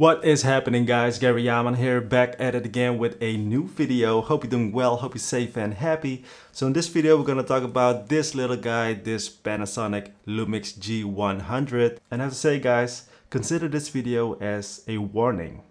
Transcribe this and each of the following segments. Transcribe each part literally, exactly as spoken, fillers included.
What is happening, guys? Gary Jahman here, back at it again with a new video. Hope you're doing well, hope you're safe and happy. So in this video we're gonna talk about this little guy, this Panasonic Lumix G one hundred. And I have to say, guys, consider this video as a warning.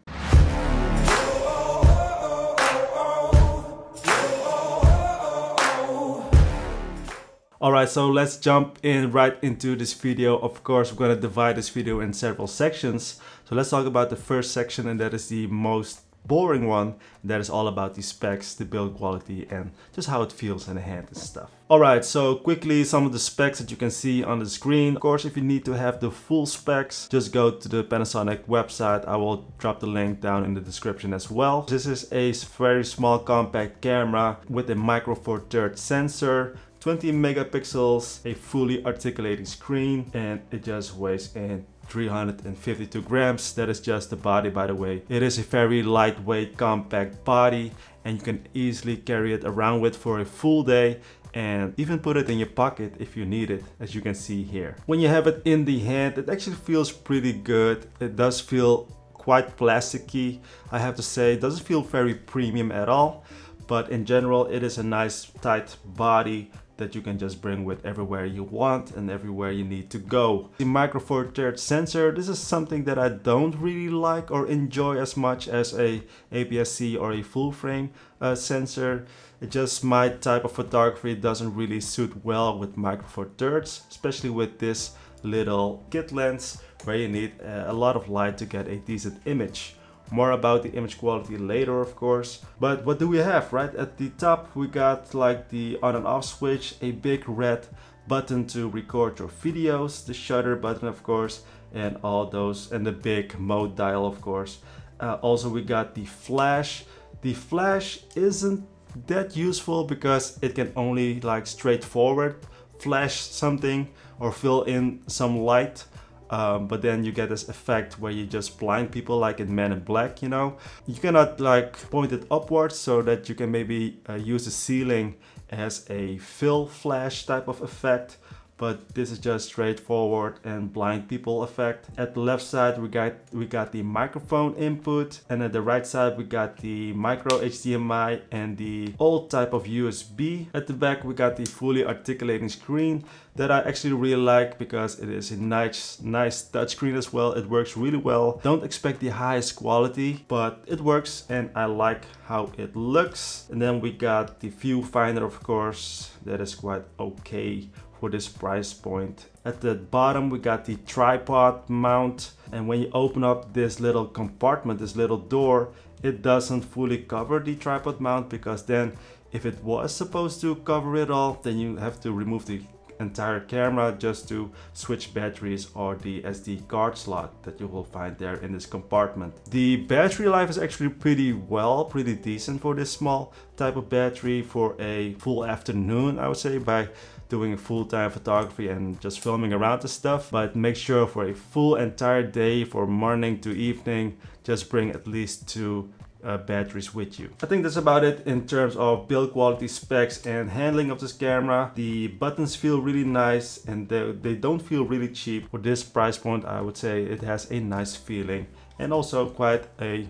Alright, so let's jump in right into this video. Of course, we're going to divide this video in several sections. So let's talk about the first section, and that is the most boring one. That is all about the specs, the build quality, and just how it feels in the hand and stuff. Alright, so quickly, some of the specs that you can see on the screen. Of course, if you need to have the full specs, just go to the Panasonic website. I will drop the link down in the description as well. This is a very small compact camera with a Micro Four Thirds sensor, twenty megapixels, a fully articulating screen, and it just weighs in three hundred fifty-two grams. That is just the body, by the way. It is a very lightweight, compact body, and you can easily carry it around with for a full day and even put it in your pocket if you need it, as you can see here. When you have it in the hand, it actually feels pretty good. It does feel quite plasticky, I have to say. It doesn't feel very premium at all, but in general it is a nice tight body that you can just bring with everywhere you want and everywhere you need to go. The Micro Four Thirds sensor, this is something that I don't really like or enjoy as much as a A P S C or a full frame uh, sensor. It just, my type of photography doesn't really suit well with Micro Four Thirds, especially with this little kit lens where you need a lot of light to get a decent image. More about the image quality later, of course. But what do we have? Right at the top we got like the on and off switch, a big red button to record your videos, the shutter button of course, and all those, and the big mode dial of course. Uh, also we got the flash. The flash isn't that useful because it can only like straightforward flash something or fill in some light. Um, but then you get this effect where you just blind people, like in Men in Black, you know. You cannot like point it upwards, so that you can maybe uh, use the ceiling as a fill flash type of effect. But this is just straightforward and blind people effect. At the left side we got we got the microphone input, and at the right side we got the micro H D M I and the old type of U S B. At the back we got the fully articulating screen that I actually really like because it is a nice nice touchscreen as well. It works really well. Don't expect the highest quality, but it works and I like how it looks. And then we got the viewfinder of course, that is quite okay for this price point. At the bottom we got the tripod mount, and when you open up this little compartment, this little door, it doesn't fully cover the tripod mount, because then if it was supposed to cover it all, then you have to remove the entire camera just to switch batteries or the S D card slot that you will find there in this compartment. The battery life is actually pretty well, pretty decent for this small type of battery for a full afternoon, I would say, by doing full-time photography and just filming around the stuff. But make sure for a full entire day, for morning to evening, just bring at least two Uh, batteries with you. I think that's about it in terms of build quality, specs, and handling of this camera. The buttons feel really nice and they, they don't feel really cheap. For this price point I would say it has a nice feeling and also quite a,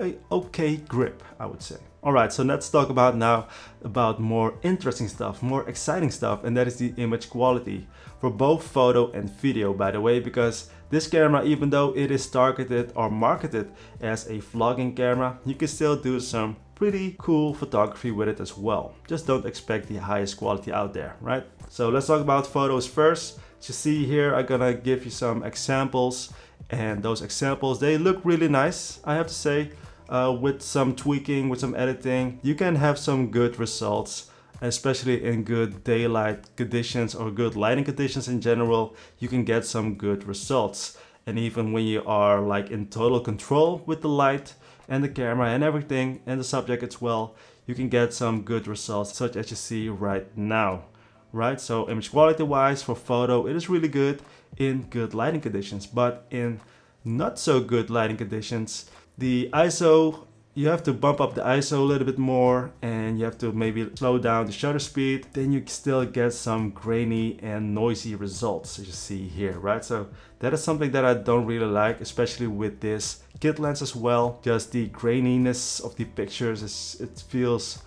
a okay grip, I would say. Alright, so let's talk about now about more interesting stuff, more exciting stuff, and that is the image quality for both photo and video, by the way, because this camera, even though it is targeted or marketed as a vlogging camera, you can still do some pretty cool photography with it as well. Just don't expect the highest quality out there, right? So let's talk about photos first. As you see here, I'm gonna give you some examples, and those examples, they look really nice, I have to say. Uh, with some tweaking, with some editing, you can have some good results, especially in good daylight conditions or good lighting conditions in general. You can get some good results, and even when you are like in total control with the light and the camera and everything and the subject as well, you can get some good results such as you see right now. Right, so image quality wise for photo, it is really good in good lighting conditions, but in not so good lighting conditions, the I S O you have to bump up the I S O a little bit more, and you have to maybe slow down the shutter speed, then you still get some grainy and noisy results, as you see here, right? So that is something that I don't really like, especially with this kit lens as well. Just the graininess of the pictures, is, it feels,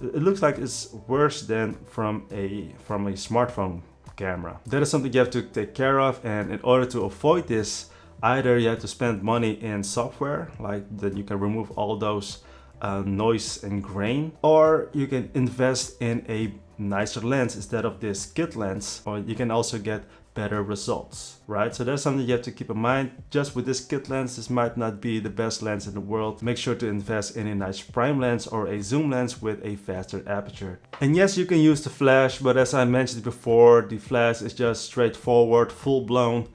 it looks like it's worse than from a, from a smartphone camera. That is something you have to take care of, and in order to avoid this, either you have to spend money in software, like that you can remove all those uh, noise and grain, or you can invest in a nicer lens instead of this kit lens, or you can also get better results, right? So that's something you have to keep in mind. Just with this kit lens, this might not be the best lens in the world. Make sure to invest in a nice prime lens or a zoom lens with a faster aperture. And yes, you can use the flash, but as I mentioned before, the flash is just straightforward, full-blown.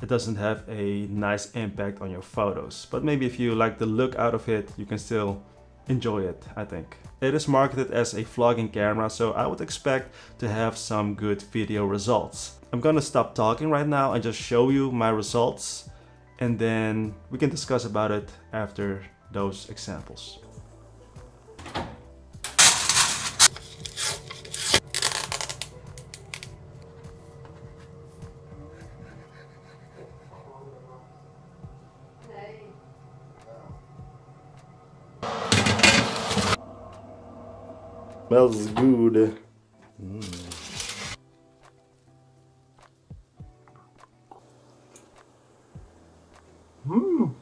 It doesn't have a nice impact on your photos, but maybe if you like the look out of it, you can still enjoy it, I think. It is marketed as a vlogging camera, so I would expect to have some good video results. I'm gonna stop talking right now and just show you my results, and then we can discuss about it after those examples. Smells good. Mm. Mm.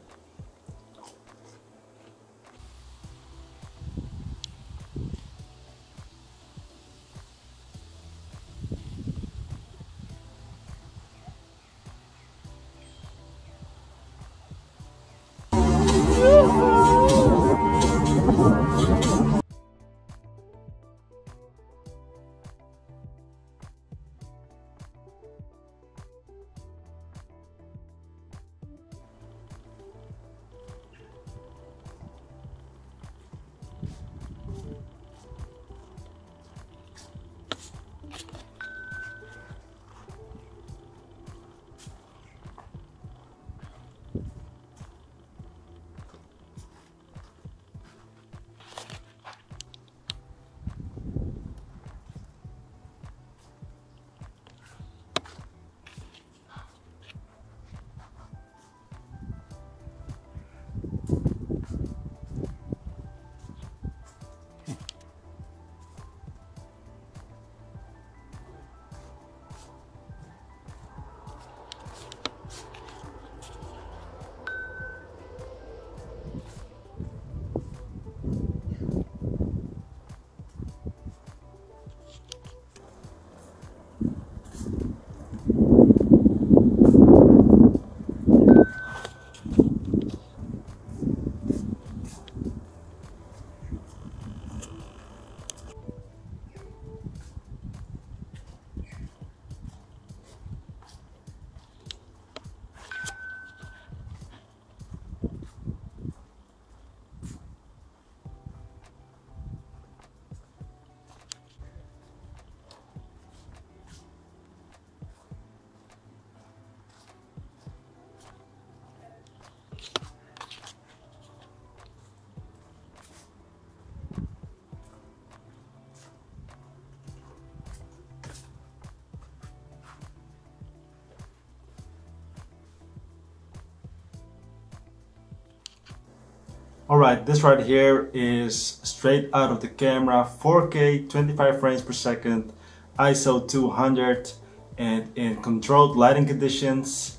Alright, this right here is straight out of the camera, four K, twenty-five frames per second, I S O two hundred, and in controlled lighting conditions.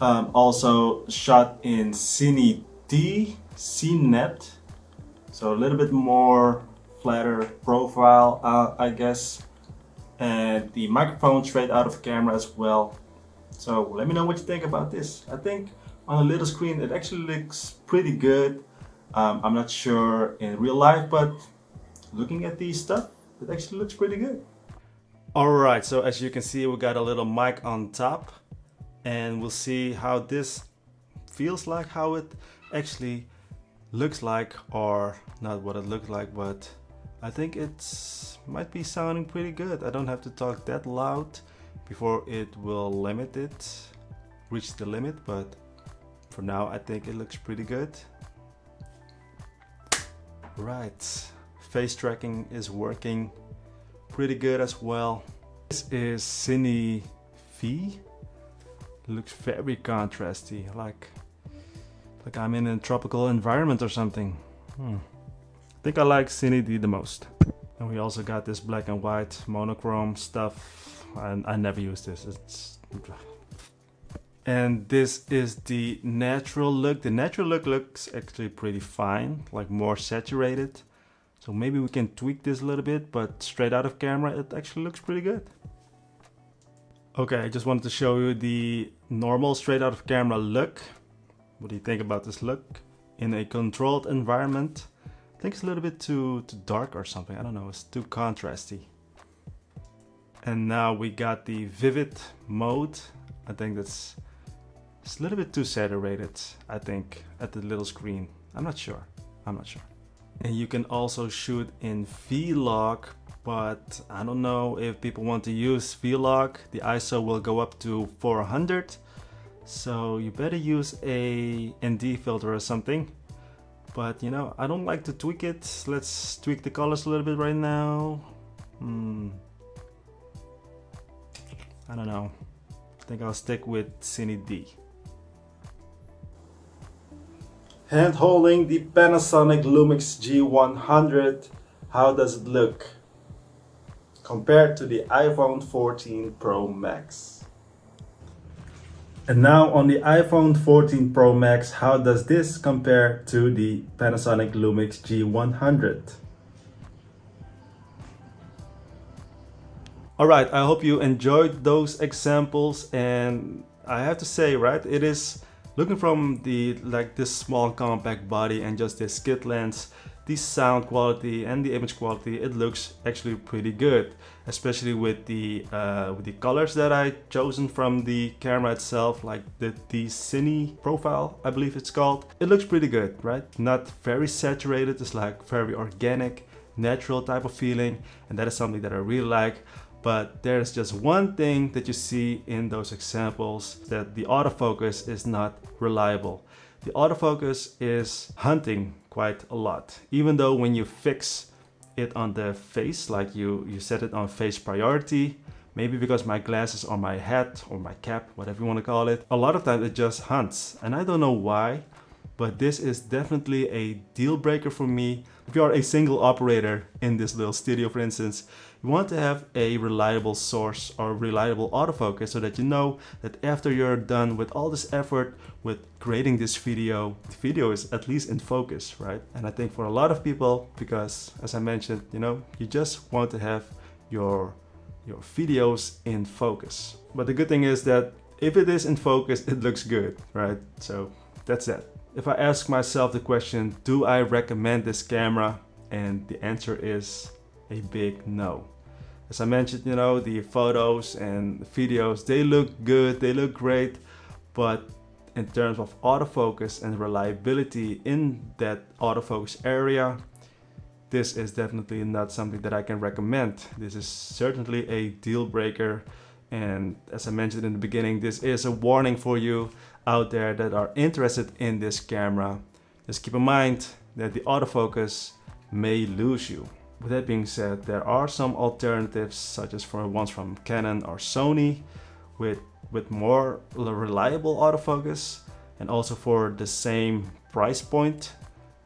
Um, also shot in CineD, CineNet, so a little bit more flatter profile, uh, I guess. And the microphone straight out of camera as well. So let me know what you think about this. I think on a little screen it actually looks pretty good. Um, I'm not sure in real life, but looking at these stuff, it actually looks pretty good. Alright, so as you can see, we got a little mic on top, and we'll see how this feels like, how it actually looks like, or not what it looks like, but I think it's might be sounding pretty good. I don't have to talk that loud before it will limit it, reach the limit, but for now I think it looks pretty good. Right, face tracking is working pretty good as well. This is Cine V. Looks very contrasty, like like I'm in a tropical environment or something. Hmm. I think I like CineD the most. And we also got this black and white monochrome stuff. I, I never use this. It's... And this is the natural look. The natural look looks actually pretty fine, like more saturated. So maybe we can tweak this a little bit, but straight out of camera, it actually looks pretty good. Okay, I just wanted to show you the normal straight out of camera look. What do you think about this look? In a controlled environment, I think it's a little bit too, too dark or something. I don't know, it's too contrasty. And now we got the vivid mode. I think that's it's a little bit too saturated, I think, at the little screen. I'm not sure, I'm not sure. And you can also shoot in V-log, but I don't know if people want to use V-log. The I S O will go up to four hundred. So you better use a N D filter or something. But you know, I don't like to tweak it. Let's tweak the colors a little bit right now. Hmm. I don't know. I think I'll stick with CineD. Hand holding the Panasonic Lumix G one hundred. How does it look compared to the iPhone fourteen Pro Max? And now on the iPhone fourteen Pro Max, how does this compare to the Panasonic Lumix G one hundred? All right, I hope you enjoyed those examples, and I have to say, right, it is looking from the like this small compact body and just this kit lens, the sound quality and the image quality, it looks actually pretty good, especially with the uh, with the colors that I chosen from the camera itself, like the, the Cine profile, I believe it's called. It looks pretty good, right? Not very saturated, it's like very organic, natural type of feeling, and that is something that I really like. But there's just one thing that you see in those examples, that the autofocus is not reliable. The autofocus is hunting quite a lot, even though when you fix it on the face, like you, you set it on face priority, maybe because my glasses or my hat or my cap, whatever you want to call it, a lot of times it just hunts. And I don't know why, but this is definitely a deal breaker for me. If you are a single operator in this little studio, for instance, you want to have a reliable source or reliable autofocus so that you know that after you're done with all this effort with creating this video, the video is at least in focus, right? And I think for a lot of people, because as I mentioned, you know, you just want to have your, your videos in focus. But the good thing is that if it is in focus, it looks good, right? So that's that. If I ask myself the question, do I recommend this camera? And the answer is a big no. As I mentioned, you know, the photos and videos, they look good, they look great, but in terms of autofocus and reliability in that autofocus area, this is definitely not something that I can recommend. This is certainly a deal breaker. And as I mentioned in the beginning, this is a warning for you out there that are interested in this camera. Just keep in mind that the autofocus may lose you. With that being said, there are some alternatives, such as for ones from Canon or Sony, with, with more reliable autofocus, and also for the same price point.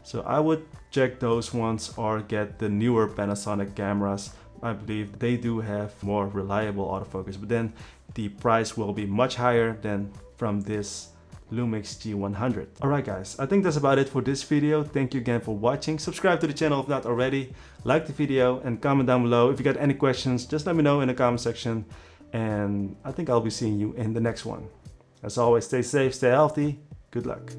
So I would check those ones or get the newer Panasonic cameras. I believe they do have more reliable autofocus, but then the price will be much higher than from this Lumix G one hundred. Alright guys, I think that's about it for this video. Thank you again for watching. Subscribe to the channel if not already. Like the video and comment down below. If you got any questions, just let me know in the comment section. And I think I'll be seeing you in the next one. As always, stay safe, stay healthy. Good luck.